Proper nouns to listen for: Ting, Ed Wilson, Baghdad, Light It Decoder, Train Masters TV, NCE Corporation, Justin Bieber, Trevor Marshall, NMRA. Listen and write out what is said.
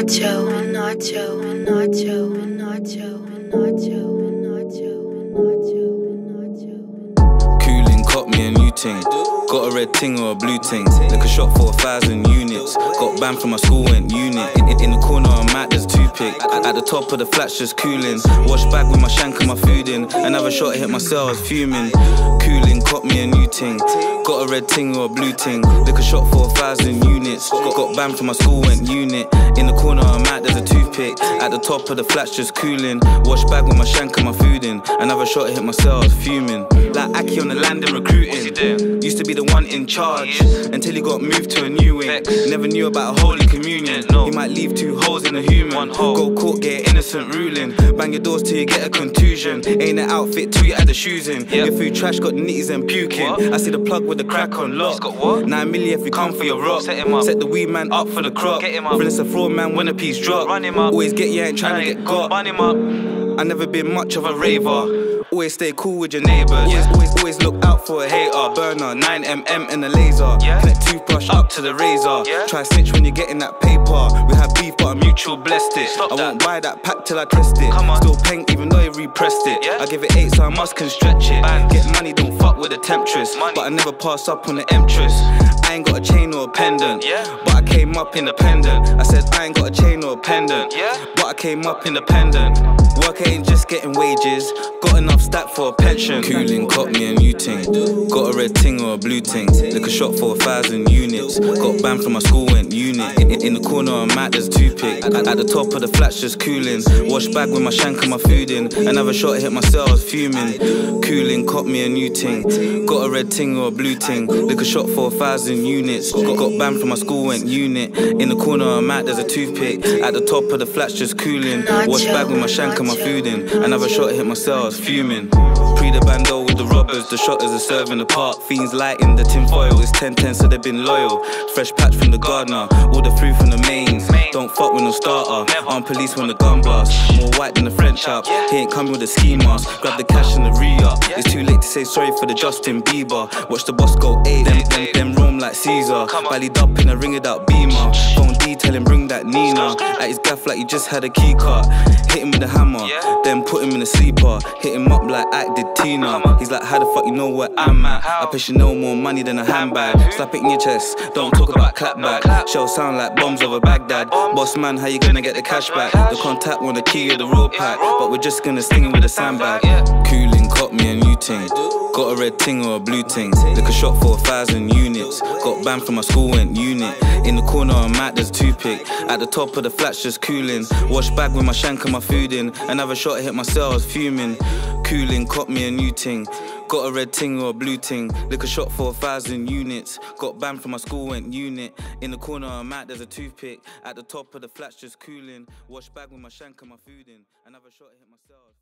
Cooling, cop me a new ting. Got a red ting or a blue ting. Lick a shot for 1,000 units. Got banned from my school, went unit. In the corner I'm at, there's 2 pick. At the top of the flats just cooling. Wash back with my shank and my food in. Another shot hit my cell, I was fuming. Cooling, cop me a new ting. Got a red ting or a blue ting. Lick a shot for 1,000 units. Got banned from my school, went unit. In the corner I'm at, there's a 2 pick. At the top of the flats just cooling. Wash bag with my shank and my food in. Another shot hit my cell, I was fuming. Like Aki on the land and recruiting. Used to be the one in charge until he got moved to a new wing. Never knew about a holy communion. You might leave 2 holes in a human. Go court, get an innocent ruling. Bang your doors till you get a contusion. Ain't an outfit till you add the shoes in. Your food trash got nitties and puking. I see the plug with the crack on lock. 9 milli if you come for your rock. Set the weed man up for the crop. Rinse the floor man when a piece drop. Always get you ain't trying to get caught. I never been much of a raver. Always stay cool with your neighbours. Always look out for a hater. Burner, 9mm and a laser. Connect toothbrush up to the razor. Try snitch when you're getting that paper. We have beef but I mutual blessed it. I won't buy that pack till I test it. Still paying even though you repressed it. I give it 8 so I must can stretch it. Get money, don't fuck with the temptress. But I never pass up on the emptress. I ain't got a chain or a pendant, but I came up independent. I said I ain't got a chain or a pendant, but I came up independent. Work ain't just getting wages. Got enough stack for a pension. Cooling, cop me a new ting. Got a red ting or a blue ting. Lick a shot for 1,000 units. Got banned from my school, went unit. In the corner I'm at, there's 2 pick. At the top of the flats just cooling. Wash bag with my shank and my food in. Another shot hit my cell, I was fuming. Cooling, cop me a new ting. Got a red ting or a blue ting. Lick a shot for 1,000 units. Got banned from my school, went unit. In the corner I'm at, there's a 2 pick. At the top of the flats just cooling. Wash bag with my shank and my food in. Another shot hit my cell, I was fuming. Pre the bando with the robbers. The shotters are serving the park. Fiends lighting the tinfoil. It's 10-10 so they've been loyal. Fresh patch from the gardener. All the fruit from the mains. Don't fuck with no starter. Armed police when the gun blast. More white than the French up. He ain't coming with a ski mask. Grab the cash and the re-up. It's too late to say sorry for the Justin Bieber. Watch the boss go A. Them roam like Caesar. Ballied up in a ringed out Beamer. Phone D, tell him bring that Nina. At his gaff like he just had a key cut. Hit him with a hammer, then put him in a sleeper. Hit him up like Act did Tina. He's like, how the fuck you know where I'm at? I push you no more money than a handbag. Slap it in your chest, don't talk about clapback. Shell sound like bombs over Baghdad. Boss man, how you gonna get the cash back? The contact want the key of the road pack, but we're just gonna sting him with a sandbag. Cooling, cop me a new ting. Got a red ting or a blue ting. Lick a shot for 1,000 units. Got banned from my school, went unit. In the corner I'm at, there's 2 pick. At the top of the flats just cooling. Wash bag with my shank and my food in. Another shot hit my cell, I was fuming. Cooling, cop me a new ting. Got a red ting or a blue ting. Lick a shot for 1,000 units. Got banned from my school, went unit. In the corner I'm at, there's a 2 pick. At the top of the flats just cooling. Wash bag with my shank and my food in. Another shot hit my cell.